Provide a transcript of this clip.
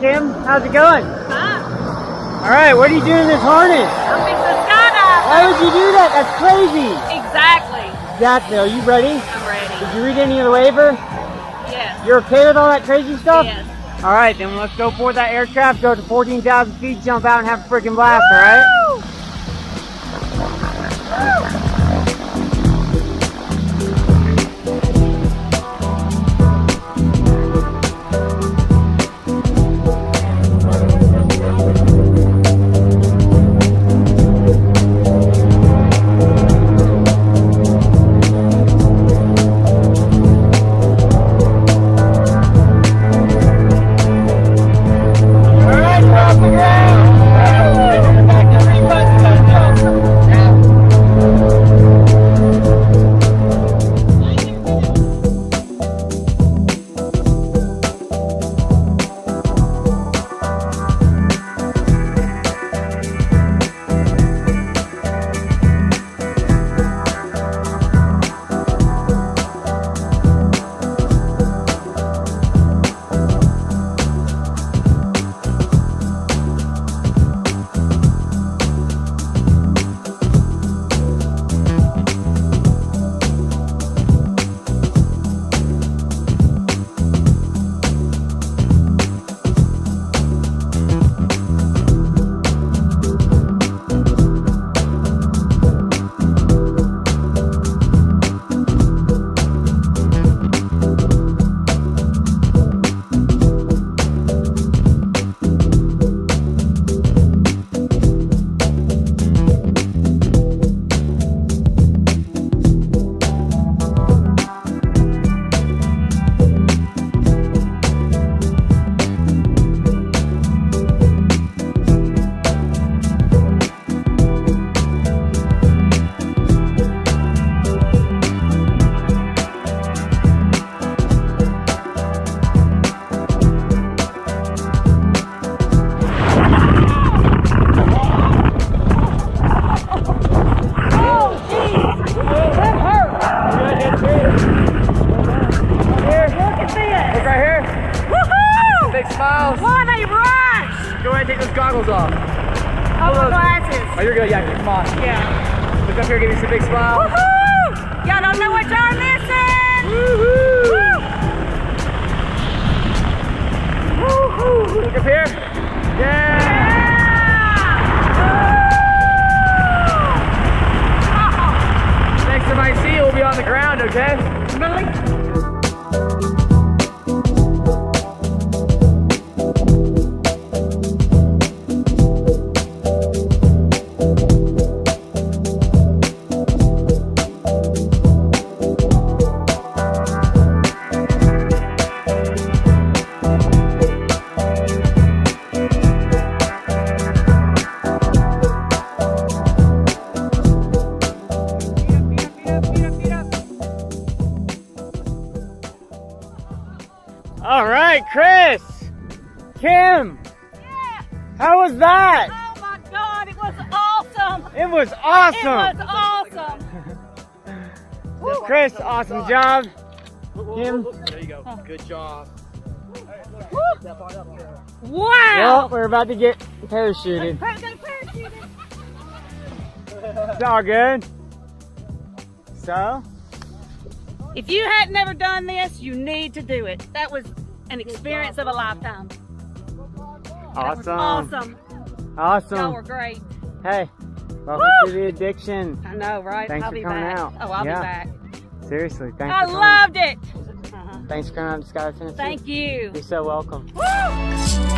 Kim, how's it going? Fine. All right, what are you doing in this harness? I'm fixing to skydive. Why would you do that? That's crazy. Exactly. Exactly. Are you ready? I'm ready. Did you read any of the waiver? Yes. You're okay with all that crazy stuff? Yes. All right, then let's go for that aircraft, go to 14,000 feet, jump out, and have a freaking blast, woo! All right? Off. Oh, my glasses. Oh, you're good. Yeah, come on. Yeah. Look up here, give me some big smile. Woohoo! Y'all don't know what y'all missing. Woohoo! Woo! Woohoo! Look up here. Yeah! Yeah! Woo! Oh. Next time I see you, we'll be on the ground, okay? Really? All right, Chris, Kim, yeah. How was that? Oh my God, it was awesome. It was awesome. It was awesome. Chris, awesome job. Kim, there you go. Good job. Wow. Well, we're about to get parachuted. It's all good. So? If you had never done this, you need to do it. That was an experience of a lifetime. Awesome. Awesome. Awesome. Y'all were great. Hey, welcome to the addiction. I know, right? Thanks for coming out. Oh, I'll be back. Seriously, thanks for coming. I loved it. Thanks for coming out to Skydive Tennessee. Thank you. You're so welcome. Woo!